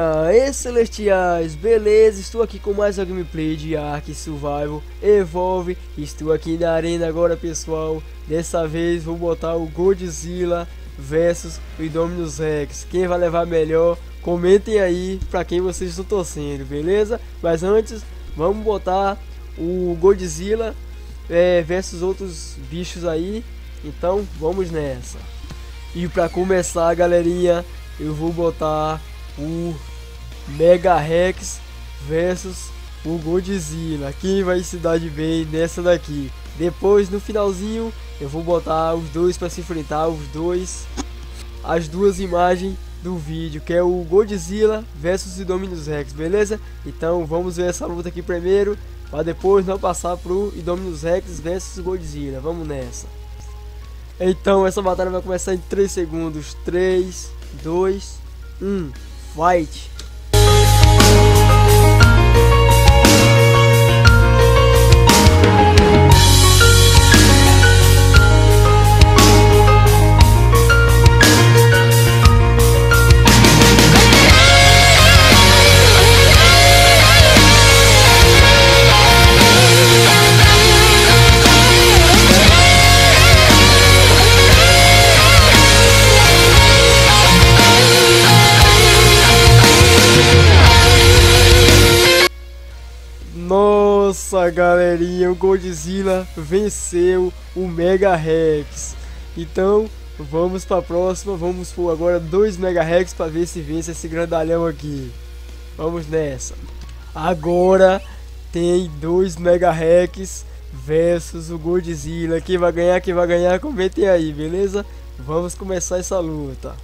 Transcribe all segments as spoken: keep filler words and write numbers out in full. Aê Celestiais, beleza? Estou aqui com mais uma gameplay de Ark Survival Evolved. Estou aqui na arena agora, pessoal. Dessa vez vou botar o Godzilla versus o Indominus Rex. Quem vai levar melhor? Comentem aí pra quem vocês estão torcendo, beleza? Mas antes, vamos botar o Godzilla é, versus outros bichos aí. Então, vamos nessa. E pra começar, galerinha, eu vou botar o Mega Rex versus o Godzilla. Quem vai se dar de bem nessa daqui? Depois, no finalzinho, eu vou botar os dois para se enfrentar, os dois, as duas imagens do vídeo, que é o Godzilla versus o Indominus Rex, beleza? Então vamos ver essa luta aqui primeiro, para depois não passar pro Indominus Rex versus Godzilla. Vamos nessa. Então essa batalha vai começar em três segundos, três, dois, um. Fight! Nossa, galerinha, o Godzilla venceu o Mega Rex. Então vamos para a próxima. Vamos por agora dois Mega Rex para ver se vence esse grandalhão aqui. Vamos nessa. Agora tem dois Mega Rex versus o Godzilla. Quem vai ganhar? Quem vai ganhar? Comentem aí, beleza? Vamos começar essa luta.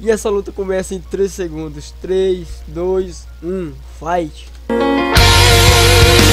E essa luta começa em três segundos. três, dois, um, fight!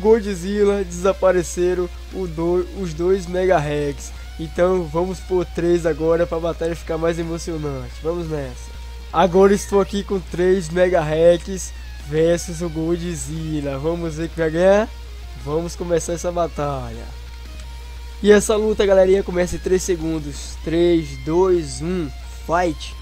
Godzilla desapareceram o do, os dois Mega Rex. Então vamos por três agora para a batalha ficar mais emocionante. Vamos nessa. Agora estou aqui com três Mega Rex versus o Godzilla. Vamos ver que vai ganhar. Vamos começar essa batalha. E essa luta, galerinha, começa em três segundos. três, dois, um, fight!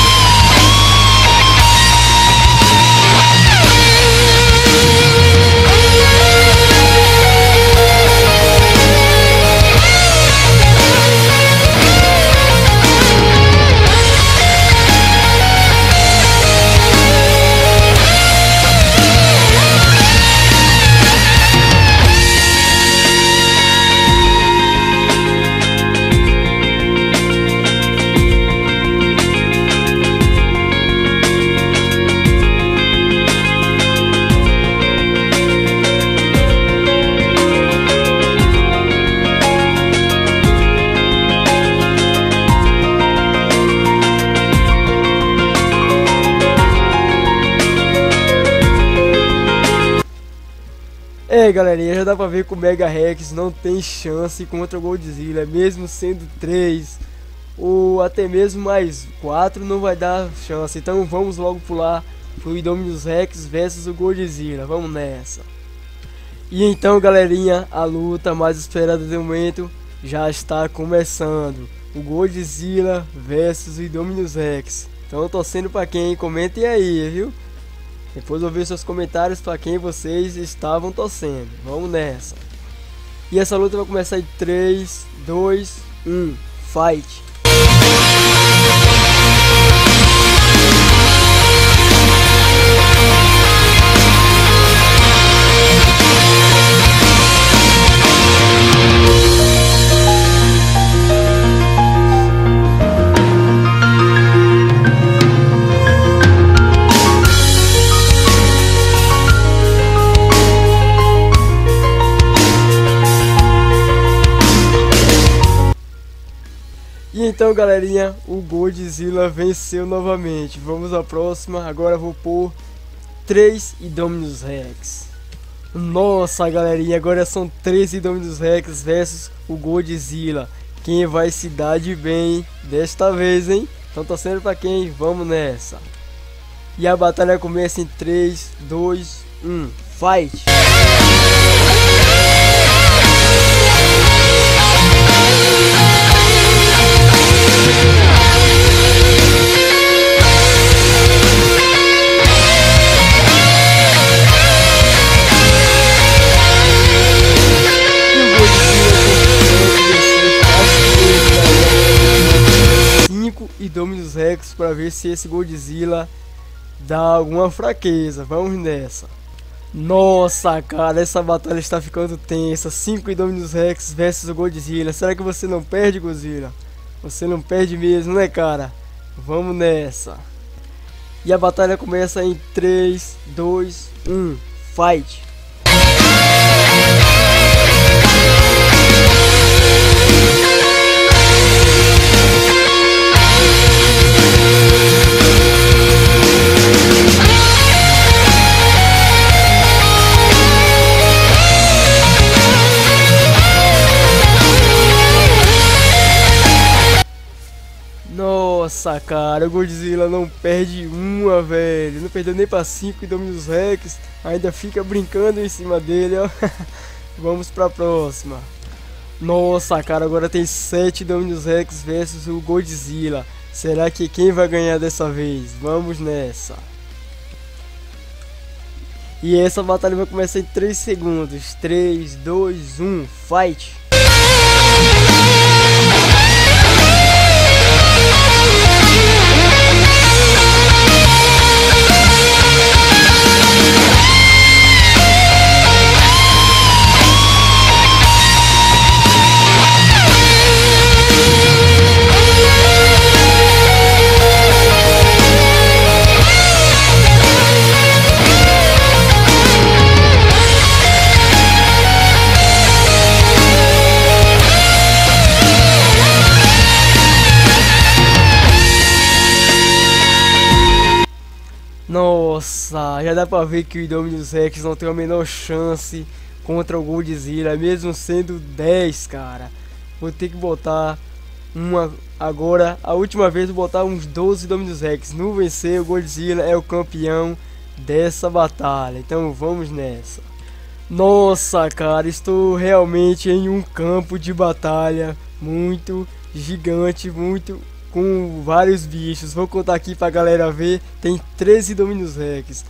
É, galerinha, já dá pra ver que o Mega Rex não tem chance contra o Godzilla, mesmo sendo três ou até mesmo mais quatro, não vai dar chance. Então vamos logo pular pro Indominus Rex versus o Godzilla, vamos nessa. E então, galerinha, a luta mais esperada do momento já está começando, o Godzilla versus o Indominus Rex. Então torcendo pra quem? Comentem aí, viu? Depois eu ver seus comentários para quem vocês estavam torcendo. Vamos nessa. E essa luta vai começar em três, dois, um, fight! Então, galerinha, o Godzilla venceu novamente. Vamos à próxima. Agora eu vou pôr três Indominus Rex. Nossa, galerinha, agora são três Indominus Rex versus o Godzilla. Quem vai se dar de bem desta vez, hein? Então torcendo pra quem? Vamos nessa. E a batalha começa em três, dois, um. Fight! Indominus Rex para ver se esse Godzilla dá alguma fraqueza. Vamos nessa. Nossa, cara, essa batalha está ficando tensa. cinco Indominus Rex versus o Godzilla. Será que você não perde, Godzilla? Você não perde mesmo, né, cara? Vamos nessa. E a batalha começa em três, dois, um. Fight! Nossa, cara, o Godzilla não perde uma, velho. Não perdeu nem para cinco Indominus Rex. Ainda fica brincando em cima dele, ó. Vamos para a próxima. Nossa, cara, agora tem sete Indominus Rex versus o Godzilla. Será que quem vai ganhar dessa vez? Vamos nessa. E essa batalha vai começar em três segundos. três, dois, um, fight! Nossa, já dá pra ver que o Indominus Rex não tem a menor chance contra o Godzilla, mesmo sendo dez, cara. Vou ter que botar uma agora, a última vez vou botar uns doze Indominus Rex. No vencer, o Godzilla é o campeão dessa batalha, então vamos nessa. Nossa, cara, estou realmente em um campo de batalha muito gigante, muito com vários bichos. Vou contar aqui pra galera ver. Tem treze Indominus Rex.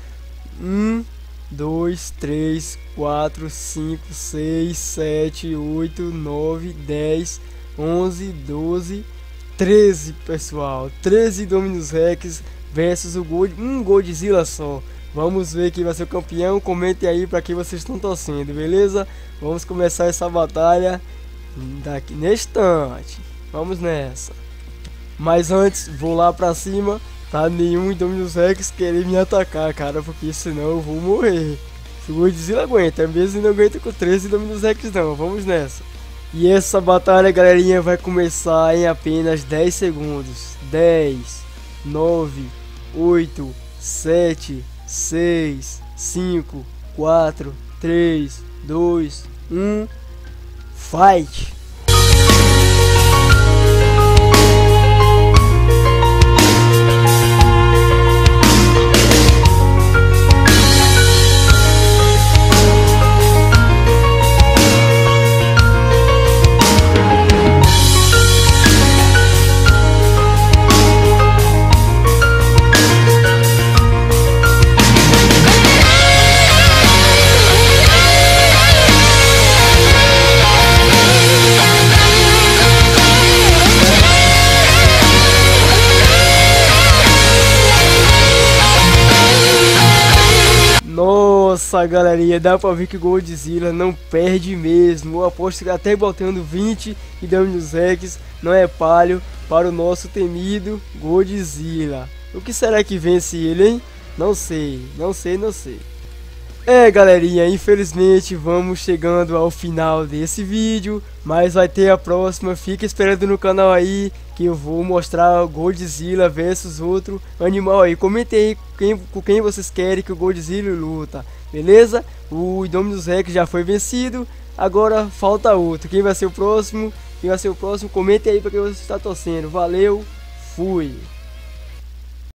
um, dois, três, quatro, cinco, seis, sete, oito, nove, dez, onze, doze, treze, pessoal. treze Indominus Rex versus o God... um Godzilla só. Vamos ver quem vai ser o campeão. Comentem aí pra quem vocês estão torcendo, beleza? Vamos começar essa batalha daqui neste instante. Vamos nessa. Mas antes, vou lá pra cima pra nenhum Indominus Rex querer me atacar, cara, porque senão eu vou morrer. Se o Godzilla aguenta, mesmo não aguenta com treze Indominus Rex não, vamos nessa. E essa batalha, galerinha, vai começar em apenas dez segundos. dez, nove, oito, sete, seis, cinco, quatro, três, dois, um, fight! Nossa, galerinha, dá pra ver que o Godzilla não perde mesmo. Eu aposto que até botando vinte Indominus Rex não é palho para o nosso temido Godzilla. O que será que vence ele, hein? Não sei, não sei, não sei. É, galerinha, infelizmente vamos chegando ao final desse vídeo, mas vai ter a próxima. Fica esperando no canal aí que eu vou mostrar o Godzilla versus outro animal aí. Comentem aí quem, com quem vocês querem que o Godzilla luta, beleza? O Indominus Rex já foi vencido, agora falta outro. Quem vai ser o próximo? Quem vai ser o próximo? Comentem aí para quem você está torcendo. Valeu, fui!